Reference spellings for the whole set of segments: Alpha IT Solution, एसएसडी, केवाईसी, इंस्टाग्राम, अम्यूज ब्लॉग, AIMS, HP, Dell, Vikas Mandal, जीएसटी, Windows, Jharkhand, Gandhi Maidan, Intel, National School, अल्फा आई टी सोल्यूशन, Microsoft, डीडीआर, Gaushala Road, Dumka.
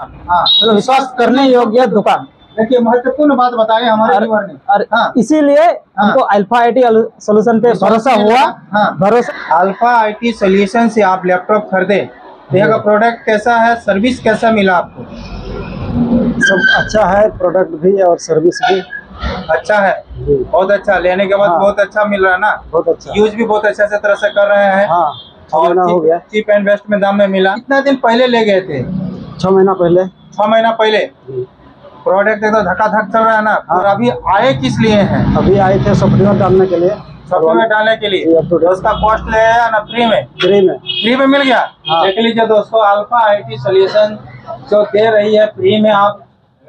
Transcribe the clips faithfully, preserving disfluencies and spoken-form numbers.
हाँ, तो विश्वास करने योग्य दुकान। देखिए महत्वपूर्ण बात बताए हमारे ने। हाँ, इसीलिए हमको अल्फा आई टी सोल्यूशन पे भरोसा हुआ। हाँ, भरोसा अल्फा आई टी सोल्यूशन से आप लैपटॉप खरीदे तो यहाँ का प्रोडक्ट कैसा है, सर्विस कैसा मिला आपको? सब अच्छा है, प्रोडक्ट भी और सर्विस भी अच्छा है, बहुत अच्छा। लेने के बाद हाँ, बहुत अच्छा मिल रहा है ना, बहुत अच्छा। यूज भी बहुत अच्छा से तरह से कर रहे हैं। हाँ, और हो गया चीप एंड बेस्ट में दाम में मिला। कितना दिन पहले ले गए थे? छह महीना पहले। छह महीना पहले प्रोडक्ट एकदम धक्का-धक चल रहा है ना। और अभी आए किस लिए हैं? अभी आए थे सॉफ्टवेयर डालने के लिए। सॉफ्टवेयर डालने के लिए उसका कॉस्ट ले आया ना, फ्री में फ्री में फ्री में मिल गया। देख लीजिए दोस्तों, अल्फा आई टी सोल्यूशन जो दे रही है फ्री में, आप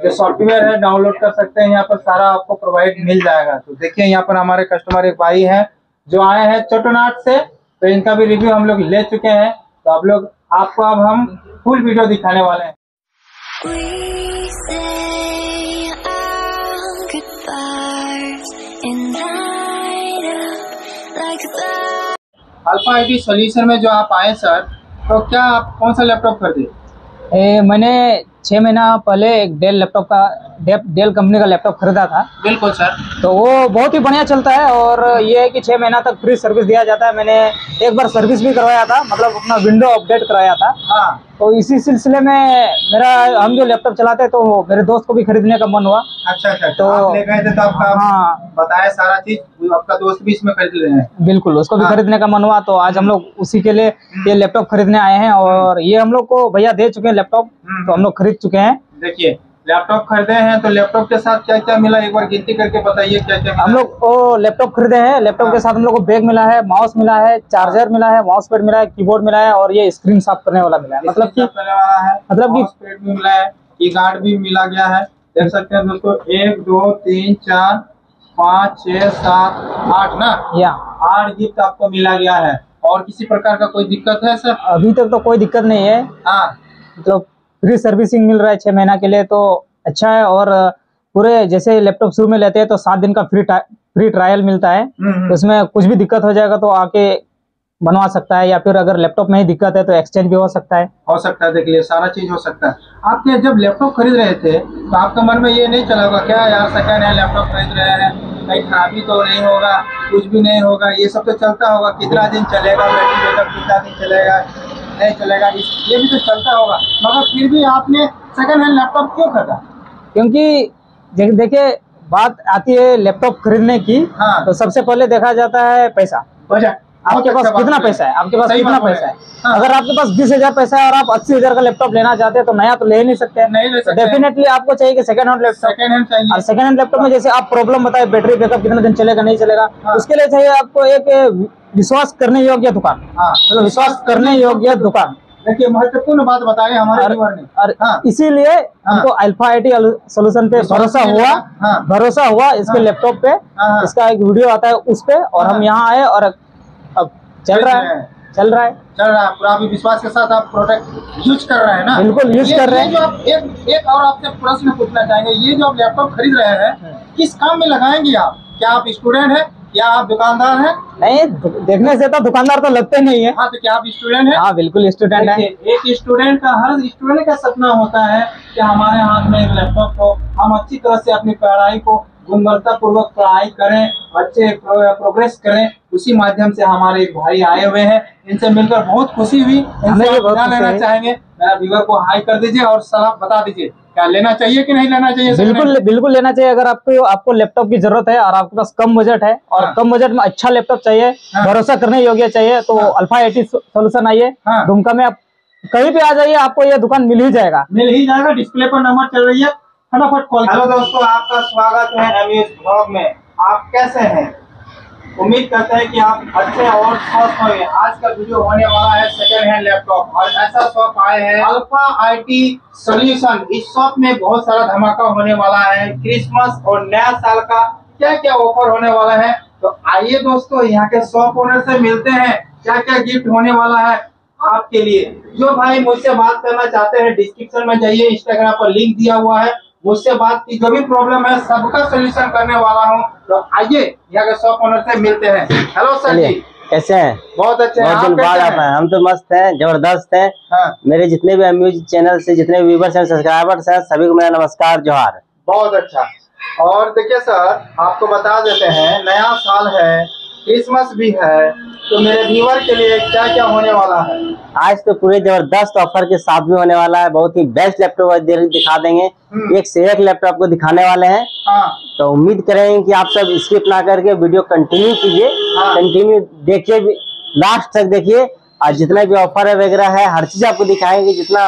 जो सॉफ्टवेयर है डाउनलोड कर सकते हैं, यहाँ पर सारा आपको प्रोवाइड मिल जाएगा। तो देखिए यहाँ पर हमारे कस्टमर एक भाई है जो आए हैं चोटनाट से, तो इनका भी रिव्यू हम लोग ले चुके हैं। तो आप लोग आपको अब हम फुल वीडियो दिखाने वाले हैं। अल्फा आई टी सोल्यूशन में जो आप आए सर, तो क्या आप कौन सा लैपटॉप खरीदे? मैंने छः महीना पहले एक डेल लैपटॉप का डे, डेल कंपनी का लैपटॉप खरीदा था। बिल्कुल सर। तो वो बहुत ही बढ़िया चलता है, और ये है कि छः महीना तक फ्री सर्विस दिया जाता है। मैंने एक बार सर्विस भी करवाया था, मतलब अपना विंडो अपडेट कराया था। हाँ, तो इसी सिलसिले में मेरा हम जो लैपटॉप चलाते तो मेरे दोस्त को भी खरीदने का मन हुआ। अच्छा अच्छा, तो आप ले गए थे तो आपका हाँ, बताया सारा चीज, आपका दोस्त भी इसमें खरीद रहे हैं। बिल्कुल, उसको हाँ, भी खरीदने का मन हुआ। तो आज हम लोग उसी के लिए ये लैपटॉप खरीदने आए हैं, और ये हम लोग को भैया दे चुके हैं लैपटॉप, तो हम लोग खरीद चुके हैं। देखिए लैपटॉप खरीदे हैं तो लैपटॉप के साथ क्या क्या मिला, एक बार गिनती करके बताइए क्या क्या मिला? हम लोग लैपटॉप खरीदे हैं, लैपटॉप के साथ हम लोग को बैग मिला है, माउस मिला है, चार्जर मिला है, माउस पैड मिला है, कीबोर्ड मिला है, और ये स्क्रीन साफ करने वाला मिला है, मतलब कि मतलब माउस पैड भी मिला है, की गार्ड भी मिला गया है। देख सकते हैं दोस्तों, एक दो तीन चार पाँच छः सात आठ ना, यहाँ आठ गिफ्ट आपको मिला गया है। और किसी प्रकार का कोई दिक्कत है सर? अभी तक तो कोई दिक्कत नहीं है। हाँ, मतलब फ्री सर्विसिंग मिल रहा है छः महीना के लिए, तो अच्छा है। और पूरे जैसे लैपटॉप शुरू में लेते हैं तो सात दिन का फ्री फ्री ट्रायल मिलता है, तो उसमें कुछ भी दिक्कत हो जाएगा तो आके बनवा सकता है, या फिर अगर लैपटॉप में ही दिक्कत है तो एक्सचेंज भी हो सकता है। हो सकता है, देख लीजिए सारा चीज हो सकता है। आपने जब लैपटॉप खरीद रहे थे तो आपका मन में ये नहीं चला होगा क्या यार सका नया लैपटॉप खरीद रहे हैं, कहीं खराबी तो नहीं होगा, कुछ भी नहीं होगा, ये सब तो चलता होगा, कितना दिन चलेगा बैटरी बैकअप, कितना दिन चलेगा, नहीं चलेगा, ये भी तो चलता होगा। मगर फिर भी आपने सेकंड हैंड लैपटॉप क्यों खरीदा? क्योंकि देखिए बात आती है लैपटॉप खरीदने की। हाँ, तो सबसे पहले देखा जाता है पैसा, आपके पास कितना पैसा है, आपके पास कितना पैसा है। हाँ, अगर आपके पास बीस हजार पैसा है और आप अस्सी हजार का लैपटॉप लेना चाहते हैं तो नया तो ले ही नहीं सकते, नहीं ले सकते। डेफिनेटली आपको चाहिए कि second hand laptop, second hand चाहिए। और सेकंड हैंड लैपटॉप में जैसे आप प्रॉब्लम बताए, बैटरी बैकअप कितना दिन चलेगा नहीं चलेगा, उसके लिए चाहिए आपको एक विश्वास करने योग्य दुकान। हाँ, मतलब विश्वास करने योग्य दुकान। देखिए महत्वपूर्ण बात बताए हमारे ने। हाँ, इसीलिए हमको अल्फा आई टी सोल्यूशन पे भरोसा हुआ। हाँ, भरोसा हुआ इसके लैपटॉप पे। हाँ, इसका एक वीडियो आता है उस पे, और हाँ, हम यहाँ आए और अब चल रहा है चल रहा है चल रहा है पूरा भी विश्वास के साथ आप प्रोडक्ट यूज कर रहे हैं ना। बिल्कुल यूज कर रहे हैं। जो आप एक एक और आपसे प्रश्न पूछना चाहेंगे, ये जो आप लैपटॉप खरीद रहे हैं किस काम में लगाएंगे आप? क्या आप स्टूडेंट है या आप दुकानदार हैं? नहीं, देखने से तो दुकानदार तो लगते नहीं है। हाँ, तो क्या आप स्टूडेंट हैं? हाँ बिल्कुल स्टूडेंट हैं। एक स्टूडेंट का, हर स्टूडेंट का सपना होता है कि हमारे हाथ में एक लैपटॉप हो, हम अच्छी तरह से अपनी पढ़ाई को गुणवत्ता पूर्वक पढ़ाई करें, अच्छे प्रोग्रेस करें। उसी माध्यम से हमारे एक भाई आए हुए हैं, इनसे मिलकर बहुत खुशी हुई। इनसे बता लेना चाहेंगे, मेरा व्यूअर को हाई कर दीजिए और सलाह बता दीजिए क्या लेना चाहिए कि नहीं लेना चाहिए? बिल्कुल बिल्कुल लेना चाहिए। अगर आपको आपको लैपटॉप की जरूरत है और आपके पास कम बजट है और हाँ, कम बजट में अच्छा लैपटॉप चाहिए, हाँ, भरोसा करने योग्य चाहिए, तो हाँ, अल्फा आई टी सोल्यूशन आइए। हाँ, दुमका में आप कहीं पे आ जाइए, आपको ये दुकान मिल ही जाएगा मिल ही जाएगा। डिस्प्ले पर नंबर चल रही है, फटाफट कॉल। हेलो दोस्तों, आपका स्वागत है अम्यूज ब्लॉग में। आप कैसे हैं? उम्मीद करते हैं कि आप अच्छे और स्वस्थ होंगे। आज का वीडियो होने वाला है सेकंड हैंड लैपटॉप, और ऐसा शॉप आए हैं अल्फा आईटी सॉल्यूशन। इस शॉप में बहुत सारा धमाका होने वाला है, क्रिसमस और नया साल का क्या क्या ऑफर होने वाला है। तो आइए दोस्तों, यहाँ के शॉप ओनर से मिलते हैं, क्या क्या गिफ्ट होने वाला है आपके लिए। जो भाई मुझसे बात करना चाहते हैं, डिस्क्रिप्शन में जाइए, इंस्टाग्राम पर लिंक दिया हुआ है, मुझसे बात की जो भी प्रॉब्लम है सबका सोल्यूशन करने वाला हूँ। तो आइए यहाँ के शॉप ओनर से मिलते हैं। हेलो सर जी, कैसे हैं? बहुत अच्छे हैं। बहुत दिन बाद आप हैं। हम तो मस्त हैं, जबरदस्त हैं। हाँ। मेरे जितने भी अम्यूज चैनल से जितने भी व्यूवर्स हैं, सब्सक्राइबर्स हैं, सभी को मेरा नमस्कार, जोहार। बहुत अच्छा। और देखिए सर, आपको बता देते हैं, नया साल है, क्रिसमस भी है, तो मेरे व्यूवर के लिए क्या क्या होने वाला है? आज तो पूरे जबरदस्त ऑफर के साथ भी होने वाला है। बहुत ही बेस्ट लैपटॉप दिखा देंगे, एक से एक लैपटॉप आपको दिखाने वाले हैं। हाँ। तो उम्मीद करेंगे कि आप सब स्किप ना करके वीडियो कंटिन्यू कीजिए। हाँ। कंटिन्यू देखिए, लास्ट तक देखिए। आज जितना भी ऑफर है वगैरह है, हर चीज आपको दिखाएंगे। जितना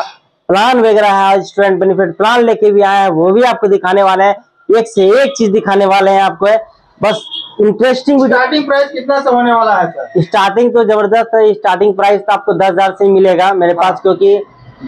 प्लान वगैरह है, स्टूडेंट बेनिफिट प्लान लेके भी आए हैं, वो भी आपको दिखाने वाले हैं। एक से एक चीज दिखाने वाले हैं आपको। बस इंटरेस्टिंग। स्टार्टिंग प्राइस कितना से होने वाला है सर? स्टार्टिंग तो जबरदस्त है। स्टार्टिंग प्राइस तो आपको दस हजार से ही मिलेगा मेरे पास, क्योंकि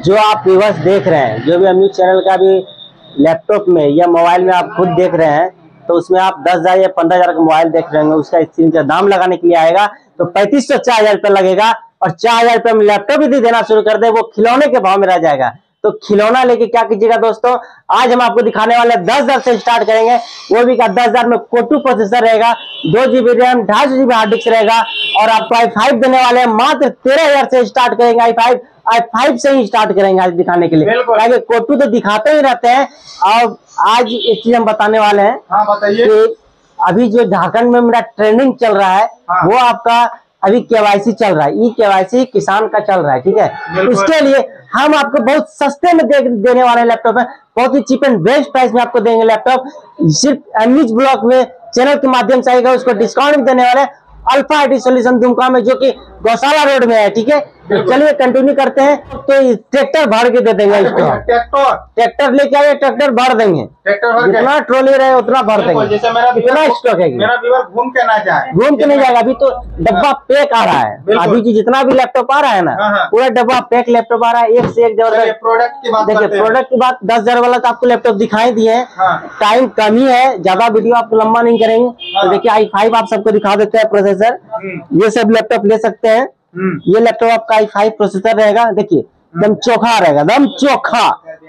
जो आप व्यूवर्स देख रहे हैं, जो भी अम्यूज चैनल का भी लैपटॉप में या मोबाइल में आप खुद देख रहे हैं, तो उसमें आप दस हजार या पंद्रह हजार का मोबाइल देख रहे होंगे। उसका स्क्रीन का दाम लगाने के लिए आएगा तो पैंतीस सौ चार हजार रुपया लगेगा। और चार हजार रुपये में लैपटॉप यदि देना शुरू कर दे, वो खिलौने के भाव में रह जाएगा। तो खिलौना लेके क्या कीजिएगा दोस्तों, आज हम आपको दिखाने वाले दस हजार से स्टार्ट करेंगे। वो भी का दस हजार में कोटू प्रोसेसर रहेगा, दो जीबी रैम, ढाई सौ जीबी हार्ड डिस्क रहेगा। और आपको आई फाइव देने वाले हैं, मात्र तेरह हजार से स्टार्ट करेंगे। आई फाइव आई फाइव से ही स्टार्ट करेंगे आज दिखाने के लिए। आगे कोटू तो दिखाते ही रहते हैं। और आज एक चीज हम बताने वाले हैं। हाँ, बताइए। अभी जो झारखंड में मेरा ट्रेंडिंग चल रहा है, हाँ, वो आपका अभी केवाईसी चल रहा है, ई केवाईसी किसान का चल रहा है, ठीक है। उसके लिए हम आपको बहुत सस्ते में दे, देने वाले लैपटॉप है। बहुत ही चीप एंड बेस्ट प्राइस में आपको देंगे लैपटॉप। सिर्फ एमयूज ब्लॉग में चैनल के माध्यम से आएगा, उसको डिस्काउंट भी देने वाले अल्फा आई टी सोल्यूशन Dumka में, जो कि गौशाला रोड में है, ठीक है। चलिए कंटिन्यू करते हैं। तो ट्रैक्टर भर के दे देंगे इसको। ट्रैक्टर ट्रैक्टर लेके आइए, ट्रैक्टर भर देंगे। जितना ट्रॉली रहे उतना भर देंगे, इतना स्टॉक है। घूम के ना जाए, घूम के नहीं जाएगा। अभी तो डब्बा पैक आ रहा है। अभी की जितना भी लैपटॉप आ रहा है ना, पूरा डब्बा पैक लैपटॉप आ रहा है, एक से एक जबरदस्त। प्रोडक्ट की बात देखिए, प्रोडक्ट की बात दस हजार वाला तो आपको लैपटॉप दिखाई दिए है। टाइम कम ही है, ज्यादा वीडियो आपको लंबा नहीं करेंगे। तो देखिए आई फाइव आप सबको दिखा देते हैं प्रोसेसर। ये सब लैपटॉप ले सकते हैं। ये लैपटॉप आपका आई फाइव प्रोसेसर रहेगा। देखिए एकदम चोखा रहेगा, एकदम चोखा,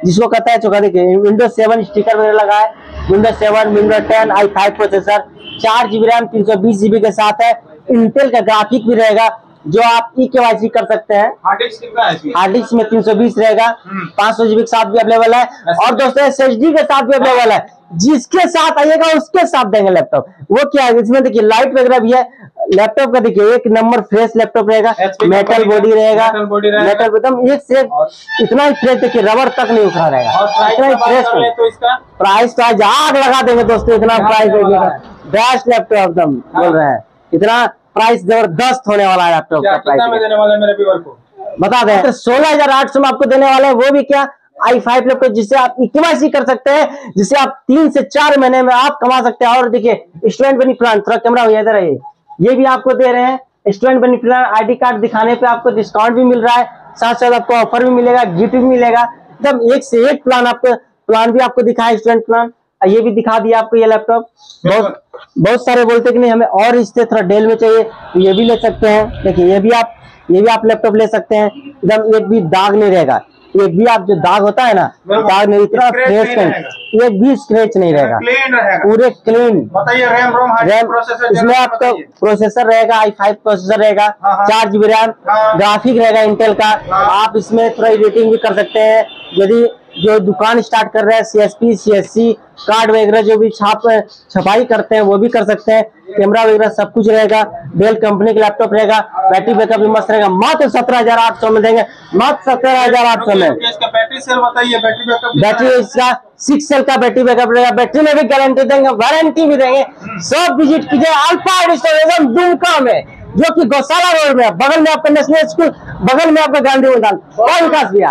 जिसको कहता है चोखा। देखिए विंडोज सेवन स्टिकर वगैरह लगा है। Windows seven, Windows ten, I five processor, चार जीबी रैम, तीन सौ बीस जीबी के साथ है। इंटेल का ग्राफिक भी रहेगा, जो आप ई केवाईसी कर सकते हैं। हार्ड डिस्क में तीन सौ बीस रहेगा, पांच सौ जीबी के साथ भी अवेलेबल है। और दोस्तों एसएसडी के साथ भी अवेलेबल है। जिसके साथ आइएगा उसके साथ देंगे लैपटॉप। वो क्या है, इसमें देखिए लाइट वगैरह भी है लैपटॉप का। देखिए एक नंबर फ्रेश लैपटॉप रहेगा, मेटल बॉडी रहेगा, मेटल एकदम एक से इतना ही फ्रेश। देखिए रबर तक नहीं उखड़ा रहेगा, इतना ही फ्रेश। प्राइस तो आज आग लगा देंगे दोस्तों, इतना प्राइस देगा। बेस्ट लैपटॉप एकदम बोल रहे हैं, इतना प्राइस जबरदस्त होने वाला है लैपटॉप का। प्राइस बता दें, सोलह हजार आठ सौ में आपको देने वाले हैं। वो भी क्या आई फाइव लैपटॉप, जिसे आप इक्वासी कर सकते हैं, जिसे आप तीन से चार महीने में आप कमा सकते हैं। और देखिए स्टूडेंट बेनिफिट प्लान, थोड़ा कैमरा हो जाता रहिए, ये भी आपको दे रहे हैं। Student benefit plan ID card दिखाने पे आपको डिस्काउंट भी मिल रहा है, साथ साथ आपको ऑफर भी मिलेगा, गिफ्ट भी मिलेगा। एकदम एक से एक प्लान आपको, प्लान भी आपको दिखाया स्टूडेंट प्लान। ये भी दिखा दिया आपको ये लैपटॉप। बहुत बहुत सारे बोलते कि नहीं हमें और इससे थोड़ा डेल में चाहिए, तो ये भी ले सकते हैं। देखिए ये भी आप ये भी आप लैपटॉप ले सकते हैं। एकदम एक भी दाग नहीं रहेगा, ये भी आप जो दाग होता है ना, दाग नहीं, इतना फ्रेश नहीं, ये भी स्क्रेच नहीं रहेगा, क्लीन रहेगा, पूरे क्लीन। बताइए रैम रोम प्रोसेसर, इसमें आपका प्रोसेसर रहेगा आई फाइव प्रोसेसर रहेगा, चार जीबी रैम, ग्राफिक रहेगा इंटेल का। आप इसमें थोड़ा एडिटिंग भी कर सकते हैं। यदि जो दुकान स्टार्ट कर रहे हैं, C S P C S C card वगैरह जो भी छाप छपाई करते हैं, वो भी कर सकते हैं। कैमरा वगैरह सब कुछ रहेगा। डेल कंपनी का लैपटॉप रहेगा, बैटरी बैकअप भी मस्त रहेगा। मात्र सत्रह हजार आठ सौ में देंगे, मात्र सत्रह हजार आठ सौ में। बैटरी सेल बताइए, बैटरी बैकअप, बैटरी इसका सिक्स सेल का बैटरी बैकअप रहेगा। बैटरी में भी गारंटी देंगे, वारंटी भी देंगे। सब विजिट कीजिए अल्फा आई टी सोल्यूशन Dumka में, जो कि गौशाला रोड में, बगल में आपका नेशनल स्कूल, बगल में आपका गांधी मैदान। और विकास भैया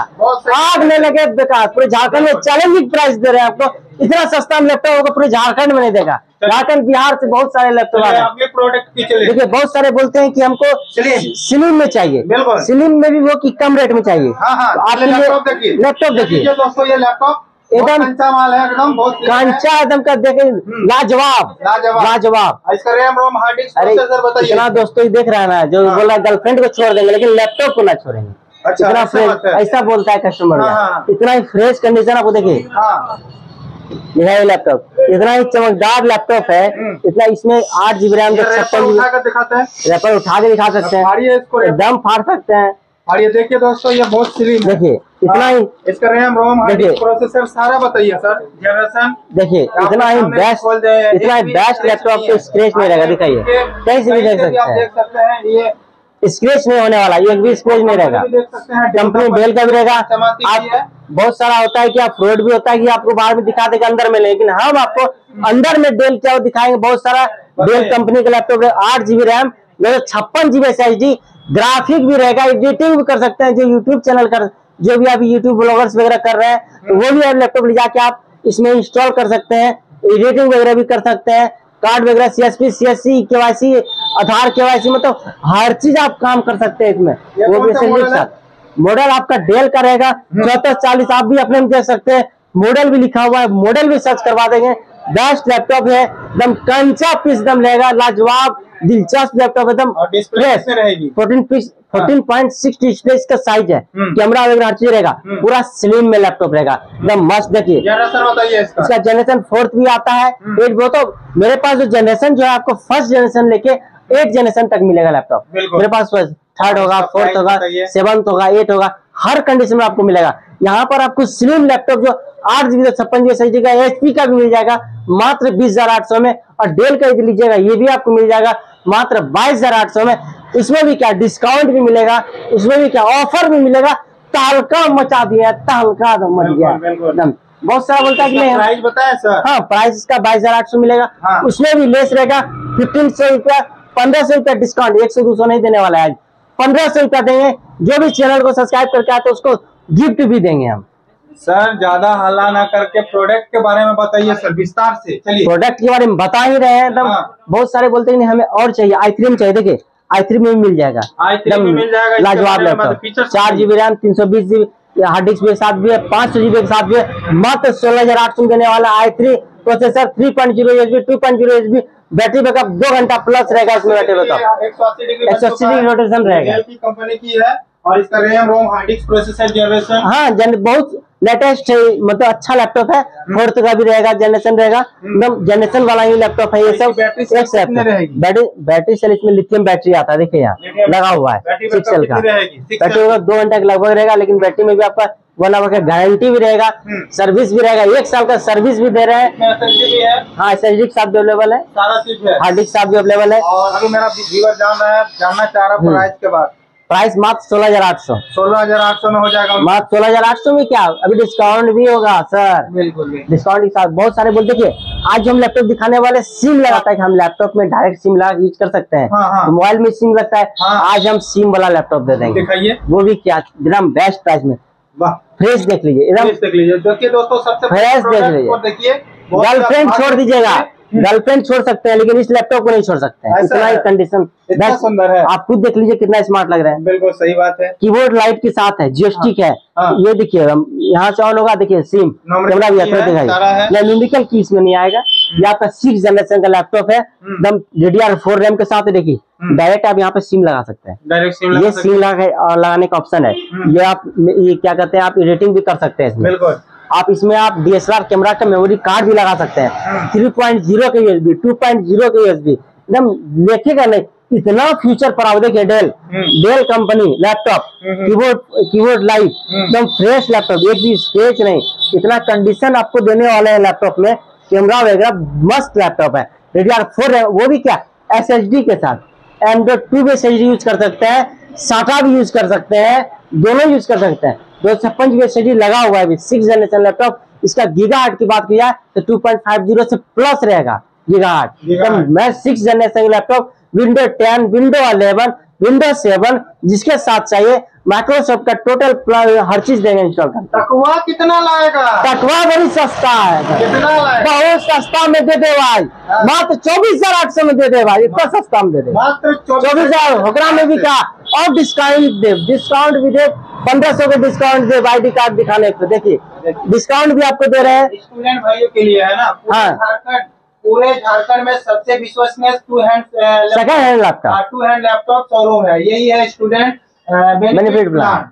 आग में लगे विकास। पूरे झारखंड में चैलेंजिंग प्राइस दे रहे हैं आपको। इतना सस्ता लैपटॉप होगा पूरे झारखंड में नहीं देगा। झारखंड बिहार से बहुत सारे लैपटॉप आ रहे हैं। देखिए बहुत सारे बोलते हैं कि हमको स्लिम में चाहिए, स्लिम में भी वो कि कम रेट में चाहिए। आपके लैपटॉप देखिए दोस्तों, ये लैपटॉप एकदम कच्चा माल है, एकदम बहुत कच्चा एकदम का। देखे लाजवाब लाजवाब। RAM ROM hard disk processor बताइए ना दोस्तों, देख रहा है ना जो। हाँ। बोला गर्लफ्रेंड को छोड़ देंगे लेकिन लैपटॉप को ना छोड़ेंगे। अच्छा, इतना फ्रेश, ऐसा बोलता है कस्टमर। हाँ। इतना ही फ्रेश कंडीशन आपको देखिए। हाँ। मेरा लैपटॉप इतना ही चमकदार लैपटॉप है, इतना इसमें आठ जीबी रैम दिखाते हैं, रैपर उठा के दिखा सकते हैं, दम फाड़ सकते हैं। और ये देखिए दोस्तों, ये बहुत स्लिम है, देखिए इतना ही इसका रैम रोम प्रोसेसर सारा बताइए सर जनरेशन, देखिए इतना ही बेस्ट, इतना ही बेस्ट लैपटॉप आपको स्क्रेच नहीं रहेगा, दिखाइए कैसे भी देख सकते हैं, ये स्क्रेच नहीं होने वाला, ये एक भी स्क्रेच नहीं रहेगा। कंपनी डेल का भी रहेगा। आप बहुत सारा होता है कि आप फ्रॉड भी होता है कि आपको बाहर में दिखा देगा अंदर में, लेकिन हम आपको अंदर में डेल क्या दिखाएंगे। बहुत सारा डेल कंपनी का लैपटॉप है, आठ जीबी रैम, छप्पन GB S S D, graphic भी रहेगा, एडिटिंग भी कर सकते हैं। जो यूट्यूब चैनल कर, जो भी आप यूट्यूब ब्लॉगर्स वगैरह कर रहे हैं, तो वो भी आप लैपटॉप ले जाके आप इसमें इंस्टॉल कर सकते हैं, एडिटिंग वगैरह भी कर सकते हैं, कार्ड वगैरह, CSP, CSC, केवाईसी, Aadhaar केवाईसी, मतलब हर चीज आप काम कर सकते हैं इसमें। वो भी के साथ मॉडल आपका डेल का रहेगा चौदह चालीस, आप भी अपने में देख सकते हैं, मॉडल भी लिखा हुआ है, मॉडल भी सर्च करवा देंगे। बेस्ट लैपटॉप है, एकदम कंचा पीस एकदम रहेगा, लाजवाब दिलचस्प लैपटॉप एकदम। Fourteen piece fourteen point six display इसका साइज है, कैमरा वगैरह हर चीज रहेगा, पूरा स्लिम में लैपटॉप रहेगा एकदम मस्त। देखिए इसका जनरेशन फोर्थ भी आता है, एट वो तो मेरे पास जो जनरेशन जो है आपको फर्स्ट जनरेशन लेके एट जनरेशन तक मिलेगा लैपटॉप मेरे पास। फर्स्ट, थर्ड होगा, फोर्थ होगा, सेवंथ होगा, एट होगा, हर कंडीशन में आपको मिलेगा। यहाँ पर आपको स्लिम लैपटॉप जो आठ जीबी से छप्पन जीबी एसएसडी का एचपी का भी मिल जाएगा मात्र बीस हजार आठ सौ में, और डेल का भी लीजिएगा ये भी आपको मिल जाएगा मात्र बाईस हजार आठ सौ में। इसमें भी क्या डिस्काउंट भी मिलेगा, उसमें भी क्या ऑफर भी मिलेगा, तहलका मचा दिया, तहलका मच गया एकदम। बहुत सारा बोलता है कि प्राइस बताया सर, हाँ प्राइस इसका बाईस हजार आठ सौ मिलेगा, उसमें भी लेस रहेगा, फिफ्टीन सौ रुपया पंद्रह सौ रुपया डिस्काउंट, एक सौ दो सौ नहीं देने वाला है, पंद्रह सौ रुपया देंगे। जो भी चैनल को सब्सक्राइब करके आते हैं उसको गिफ्ट भी देंगे हम। सर ज्यादा हल्ला ना करके प्रोडक्ट के बारे में बताइए सर विस्तार से। चलिए प्रोडक्ट के बारे में बता ही रहे हैं एकदम। हाँ। बहुत सारे बोलते हैं हमें और चाहिए, आई थ्री में चाहिए, देखिए आई थ्री में भी मिल जाएगा, लाजवाब लैपटॉप, चार जीबी रैम, तीन सौ बीस जीबी हार्ड डिस्क के साथ भी है, पांच सौ जीबी के साथ भी है, मात्र सोलह हजार आठ सौ देने वाला। I three processor, three point zero HB, two point zero HB, battery backup दो घंटा प्लस रहेगा इसमें, बैटरी बैकअप एक सौ अस्सी डिग्री रोटेशन रहेगा, कंपनी की है, और इसका RAM ROM hard disk processor generation, हाँ जन बहुत लेटेस्ट है, मतलब अच्छा लैपटॉप है। फोर्थ का भी रहेगा, जनरेशन रहेगा एकदम, जनरेशन वाला ही लैपटॉप है ये सब। बैटरी बैटरी सेल इसमें लिथियम बैटरी आता है, देखिए यहाँ लगा हुआ है सिक्स सेल का, बैटरी होगा दो घंटा के लगभग रहेगा, लेकिन बैटरी में भी आपका वन आवर का गारंटी भी रहेगा, सर्विस भी रहेगा, एक साल का सर्विस भी दे रहे हैं। हाँ एस एस डी के साथ भी अवेलेबल है, हार्ड डिस्क साथ भी अवेलेबल है। अभी मेरा व्यूअर जान रहा है, जानना चाह रहा प्राइस के बाद, प्राइस मात्र सोलह हजार आठ सौ सोलह हजार आठ सौ में हो जाएगा, मात्र सोलह हजार आठ सौ में क्या अभी डिस्काउंट भी होगा सर, बिल्कुल डिस्काउंट के साथ। बहुत सारे बोलते देखिए आज हम लैपटॉप दिखाने वाले सिम लगाता है कि हम लैपटॉप में डायरेक्ट सिम लगा यूज कर सकते हैं, हाँ, हाँ। तो मोबाइल में सिम लगता है, हाँ। आज हम सिम वाला लैपटॉप दे देंगे, दिखाइए वो भी क्या एकदम बेस्ट प्राइस में, फ्रेश देख लीजिए एकदम, देख लीजिए देखिए दोस्तों, सबसे फ्रेश देख लीजिए, देखिए गर्लफ्रेंड छोड़ दीजिएगा, गर्लफ्रेंड छोड़ सकते हैं लेकिन इस लैपटॉप को नहीं छोड़ सकते हैं, इतना ही कंडीशन इतना सुंदर है, आप खुद देख लीजिए कितना स्मार्ट लग रहा है। बिल्कुल सही बात है, कीबोर्ड लाइट के साथ है, जीएसटी है, ये देखिए हम यहाँ से ऑन होगा, देखिए सिम कैमरा भी दिखाई, न्यूमेरिकल की इसमें नहीं आएगा, ये आपका सिक्स जनरेशन का लैपटॉप है एकदम, डीडीआर फोर रैम के साथ, देखिए डायरेक्ट आप यहाँ पे सिम लगा सकते हैं, डायरेक्ट सिम ये सिम लगाने का ऑप्शन है, ये आप ये क्या कहते हैं आप एडिटिंग भी कर सकते हैं, बिल्कुल आप इसमें आप डीएसएलआर कैमरा का मेमोरी कार्ड भी लगा सकते हैं, थ्री पॉइंट जीरो के यूएसबी, टू पॉइंट जीरो के यूएसबी एकदम, देखेगा नहीं इतना फ्यूचर पर आओ। देखिए Dell Dell company laptop, keyboard keyboard light एकदम फ्रेश लैपटॉप, एक भी स्क्रेच नहीं, इतना कंडीशन आपको देने वाले हैं लैपटॉप में, कैमरा वगैरह मस्त लैपटॉप है, डीडीआर फोर है, वो भी क्या एस एस डी के साथ, एंड्रॉइड टू भी एस एस डी यूज कर सकते हैं, साटा भी यूज कर सकते हैं, दोनों यूज कर सकते हैं। दो सौ छप्पन जीबी एसएसडी लगा हुआ है, सिक्स जनरेशन लैपटॉप, इसका गीगाहर्ट्ज की बात किया तो टू पॉइंट फाइव जीरो से प्लस रहेगा गीगाहर्ट्ज एकदम। मैं six generation laptop window ten, window eleven, window seven जिसके साथ चाहिए, माइक्रोसॉफ्ट का टोटल हर चीज देंगे इंस्टॉल कर। टकवा कितना लाएगा, टकवा बड़ी सस्ता है, कितना बहुत सस्ता में दे दे भाई, मात्र चौबीस हजार आठ सौ में दे दे भाई, इतना सस्ता में दे दे, चौबीस हजार होकरा में भी क्या और डिस्काउंट दे, डिस्काउंट भी दे, पंद्रह सौ का डिस्काउंट दे, आई डी कार्ड दिखाने पे देखिए डिस्काउंट भी आपको दे रहे हैं स्टूडेंट भाइयों के लिए, है ना। हाँ पूरे झारखंड में सबसे विश्वसनीय two hand second hand laptop, two hand laptop showroom है, यही है स्टूडेंट बेनिफिट प्लान।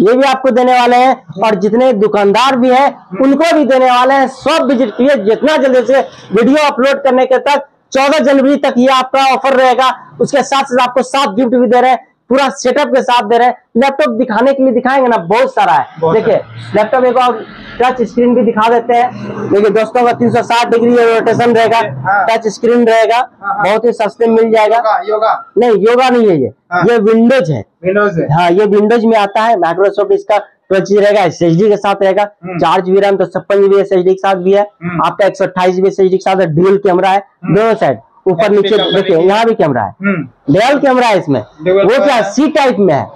ये भी आपको देने वाले हैं और जितने दुकानदार भी हैं उनको भी देने वाले हैं। सब विजिट किए जितना जल्दी से, वीडियो अपलोड करने के तक चौदह जनवरी तक ये आपका ऑफर रहेगा। उसके साथ साथ आपको सात गिफ्ट भी दे रहे हैं, पूरा सेटअप के साथ दे रहे हैं। लैपटॉप दिखाने के लिए दिखाएंगे ना, बहुत सारा है। देखिए लैपटॉप एक और टच स्क्रीन भी दिखा देते हैं। देखिए दोस्तों का तीन सौ साठ डिग्री रोटेशन रहेगा, टच स्क्रीन रहेगा, बहुत ही सस्ते में मिल जाएगा। योगा, योगा नहीं योगा नहीं है ये हाँ। ये विंडोज है, विंडोज है हाँ, ये विंडोज में आता है। माइक्रोसॉफ्ट इसका चीज रहेगा, एस एच डी के साथ रहेगा, चार जीबी रैम तो छप्पन जीबी एस एच डी के साथ भी है आपका, एक सौ अट्ठाईस जीबी एस एच डी के साथ ड्यूल कैमरा है दोनों साइड, ऊपर नीचे देखिए यहाँ भी कैमरा है, डेल कैमरा है इसमें। वो क्या सी टाइप में है,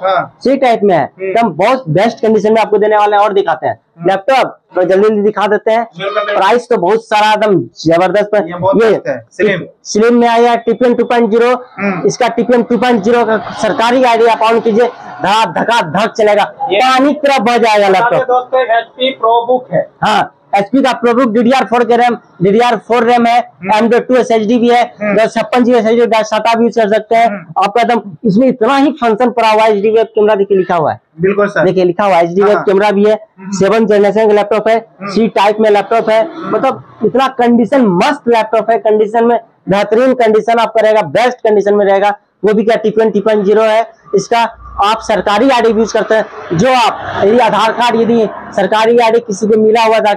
सी टाइप में है एकदम, बहुत बेस्ट कंडीशन में आपको देने वाले हैं। और दिखाते हैं लैपटॉप तो जल्दी जल्दी दिखा देते हैं। प्राइस तो बहुत सारा एकदम जबरदस्त पर ये स्लिम में आया टिपियन टू पॉइंट जीरो, इसका टिपियन टू पॉइंट जीरो का सरकारी आइडिया आप ऑन कीजिए, धड़ा धक्का धक चलेगा, पानी की तरह बह जाएगा लैपटॉप। दोस्तों एचपी प्रो बुक है हाँ, एचपी का ProBook D D R four के RAM D D R four RAM है, M dot two S H D भी है, दो छप्पन G S H D data भी यूज कर सकते हैं आपका एकदम। इसमें इतना ही फंक्शन पड़ा हुआ है, एच डी वेब कैमरा देखिए लिखा हुआ है, बिल्कुल सर देखिए लिखा हुआ है, एच डी वेब कैमरा भी है, सेवन जनरेशन का लैपटॉप है, सी टाइप में लैपटॉप है, मतलब इतना कंडीशन मस्त लैपटॉप है। कंडीशन में बेहतरीन कंडीशन आपका रहेगा, बेस्ट कंडीशन में रहेगा। वो भी क्या टिपन टिपन जीरो है, इसका आप सरकारी आईडी यूज करते हैं। जो आप यदि आधार कार्ड यदि सरकारी आईडी किसी को मिला हुआ था,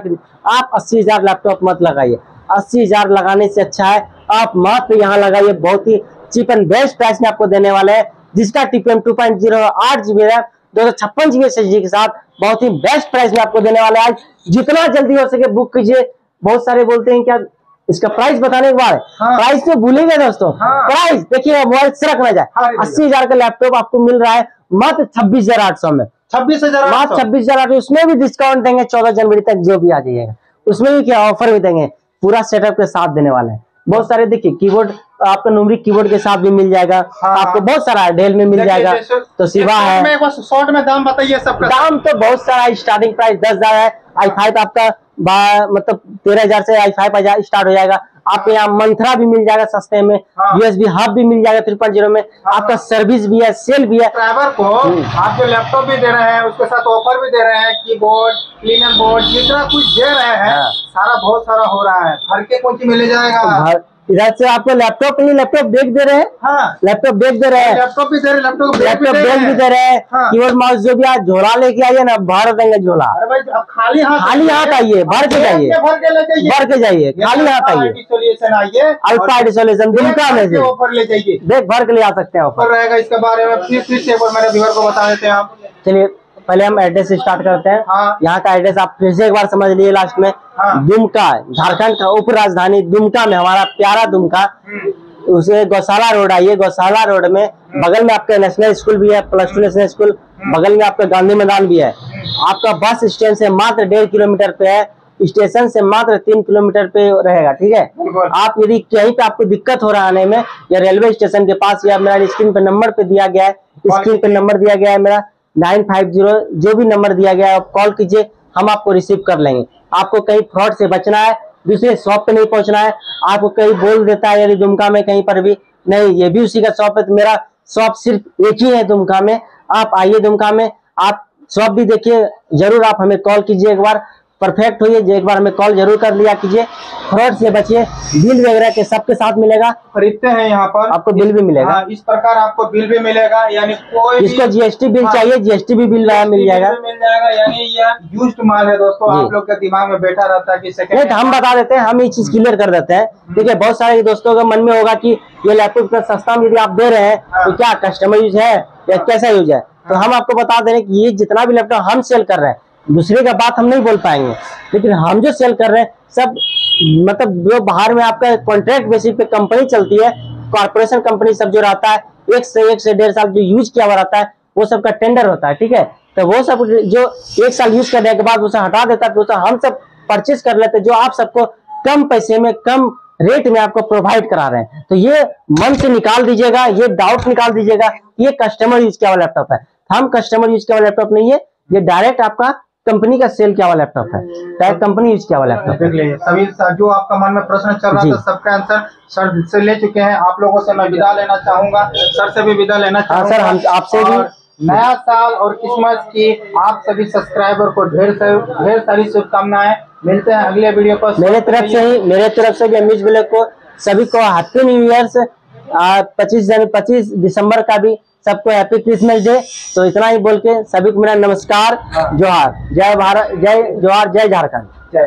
आप अस्सी हजार लैपटॉप मत लगाइए, अस्सी हजार लगाने से अच्छा है आप मात्र यहाँ लगाइए। बहुत ही चीप एंड बेस्ट प्राइस में आपको देने वाले हैं, जिसका टीपीएम टू पॉइंट जीरो आठ जीबी रैम दो सौ छप्पन जीबी एस एच डी के साथ बहुत ही बेस्ट प्राइस में आपको देने वाले। आज जितना जल्दी हो सके बुक कीजिए। बहुत सारे बोलते हैं क्या इसका प्राइस बताने के बाद हाँ। प्राइस में भूलेंगे दोस्तों हाँ। प्राइस देखिए मोबाइल सरक ना जाए हाँ। अस्सी हजार का लैपटॉप आपको मिल रहा है मात्र छब्बीस हजार आठ सौ में, छब्बीस हजार मात्र छब्बीस हजार आठ सौ उसमें भी डिस्काउंट देंगे। चौदह जनवरी तक जो भी आ जाइएगा उसमें भी क्या ऑफर भी देंगे, पूरा सेटअप के साथ देने वाले हैं। बहुत सारे देखिए कीबोर्ड आपको नुमरी कीबोर्ड के साथ भी मिल जाएगा हाँ। आपको बहुत सारा डेल में मिल जाएगा। तो सिवा है शॉर्ट में दाम बताइए, सबका दाम तो बहुत सारा स्टार्टिंग प्राइस दस हजार है, आई फाइव आपका मतलब तेरह हजार से आई फाइव हजार स्टार्ट हो जाएगा। आपके यहाँ मंथरा भी मिल जाएगा सस्ते में, यूएसबी हब भी मिल जाएगा ट्रिपल जीरो में, आपका सर्विस भी है, सेल भी है। ड्राइवर को आप जो लैपटॉप भी दे रहे हैं उसके साथ ऑफर भी दे रहे हैं, कीबोर्ड क्लीनर बोर्ड जितना कुछ दे रहे हैं सारा बहुत सारा हो रहा है। भर के कौन सी मिल जाएगा इधर से आपको लैपटॉप नहीं, लैपटॉप बैग दे रहे हैं हाँ। लैपटॉप बैग दे रहे हैं, लैपटॉप भी दे रहे हैं, लैपटॉप लैपटॉप बैग भी दे रहे हैं हाँ। कीबोर्ड माउस जो भी आज झोला लेके आइए ना, भर देंगे झोला। अरे भाई अब खाली हाथ खाली हाथ आइए, भर के जाइए, भर के जाइए, खाली हाथ आइए। सोल्यूशन आइए अल्फा आई टी सोल्यूशन Dumka में से ऑफर ले जाइए, देख भर के ले आ सकते हैं। ऑफर रहेगा इसके बारे में फिर फिर से एक बार मेरे व्यूअर को बता देते हैं आप। चलिए पहले हम एड्रेस स्टार्ट करते हैं हाँ। यहाँ का एड्रेस आप फिर से एक बार समझ लीजिए लास्ट में हाँ। दुमका झारखंड का उप राजधानी दुमका में हमारा प्यारा दुमका, उसे गौशाला रोड आइए। गौशाला रोड में बगल में आपका नेशनल स्कूल भी है, प्लस टू नेशनल स्कूल, बगल में आपका गांधी मैदान भी है। आपका बस स्टैंड से मात्र डेढ़ किलोमीटर पे है, स्टेशन से मात्र तीन किलोमीटर पे रहेगा। ठीक है, आप यदि कहीं पे आपको दिक्कत हो रहा आने में, या रेलवे स्टेशन के पास, या मेरा स्क्रीन पे नंबर पे दिया गया है, स्क्रीन पे नंबर दिया गया है मेरा नाइन फाइव जीरो, जो भी नंबर दिया गया है आप कॉल कीजिए, हम आपको रिसीव कर लेंगे। आपको कहीं फ्रॉड से बचना है, दूसरे शॉप पे नहीं पहुंचना है। आपको कहीं बोल देता है यदि दुमका में कहीं पर भी, नहीं ये भी उसी का शॉप है, तो मेरा शॉप सिर्फ एक ही है दुमका में। आप आइए दुमका में, आप शॉप भी देखिए जरूर, आप हमें कॉल कीजिए एक बार, परफेक्ट होइए, एक बार हमें कॉल जरूर कर लिया कीजिए। फ्रॉड से बचिए, बिल वगैरह के सबके साथ मिलेगा, खरीदते हैं यहाँ पर आपको बिल भी मिलेगा हाँ, इस प्रकार आपको बिल भी मिलेगा, यानी कोई इसको जीएसटी बिल हाँ, चाहिए जीएसटी भी बिल मिल जाएगा, मिल जाएगा। यानी यह यूज्ड माल है दोस्तों, आप लोग के दिमाग में बैठा रहता है कि सेकंड, हम बता देते हैं, हम ये चीज क्लियर कर देते हैं। देखिए बहुत सारे दोस्तों के मन में होगा की ये लैपटॉप का सस्ता यदि आप दे रहे हैं तो क्या कस्टमर यूज है या कैसा यूज है, तो हम आपको बता दे रहे हैं की ये जितना भी लैपटॉप हम सेल कर रहे हैं, दूसरे का बात हम नहीं बोल पाएंगे, लेकिन हम जो सेल कर रहे हैं सब मतलब जो बाहर में आपका कॉन्ट्रैक्ट बेसिस पे कंपनी चलती है, कॉर्पोरेशन कंपनी सब जो रहता है, एक से एक से डेढ़ साल जो यूज किया हुआ रहता है वो सबका टेंडर होता है। ठीक है, तो वो सब जो एक साल यूज करने के बाद उसे हटा देता है, तो हम सब परचेज कर लेते हैं, जो आप सबको कम पैसे में कम रेट में आपको प्रोवाइड करा रहे हैं। तो ये मन से निकाल दीजिएगा, ये डाउट निकाल दीजिएगा, ये कस्टमर यूज किया हुआ लैपटॉप है। हम कस्टमर यूज किया हुआ लैपटॉप नहीं है, ये डायरेक्ट आपका कंपनी का सेल क्या वाला लैपटॉप है, डायरेक्ट कंपनी यूज क्या वाला लैपटॉप है। सभी जो आपका मन में प्रश्न चल रहा था सबका आंसर सर से ले चुके हैं। आप लोगों से मैं विदा लेना चाहूंगा, सर से भी विदा लेना चाहूंगा। सर हम आपसे भी नया साल और क्रिसमस की आप सभी सब्सक्राइबर को ढेर ढेर सारी शुभकामनाएं। मिलते हैं अगले वीडियो पर। मेरे तरफ से ही मेरे तरफ से भी अम्यूज ब्लॉग को सभी को हैप्पी न्यू ईयर्स, पच्चीस जनवरी पच्चीस दिसंबर का भी सबको हैप्पी क्रिसमस डे। तो इतना ही बोल के सभी को मेरा नमस्कार, जोहार, जय भारत, जय जोहार, जय झारखंड, जय।